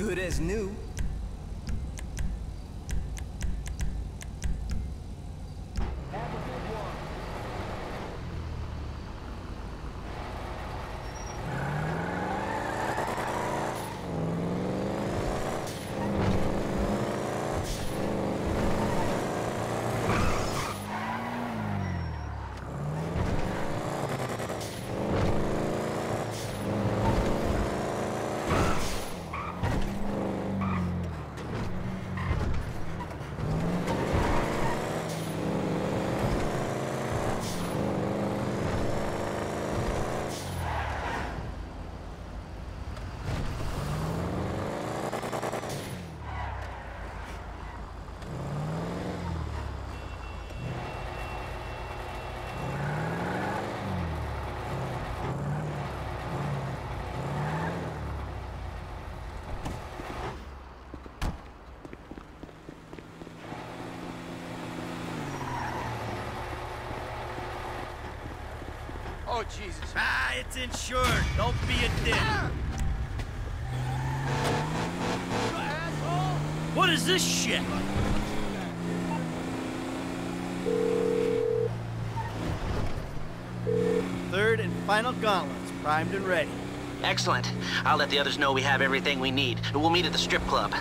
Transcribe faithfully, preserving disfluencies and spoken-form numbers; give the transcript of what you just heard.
Good as new. Oh, Jesus. Ah, it's insured. Don't be a dick. Ah! You asshole! What is this shit? Third and final gauntlets, primed and ready. Excellent. I'll let the others know we have everything we need. We'll meet at the strip club.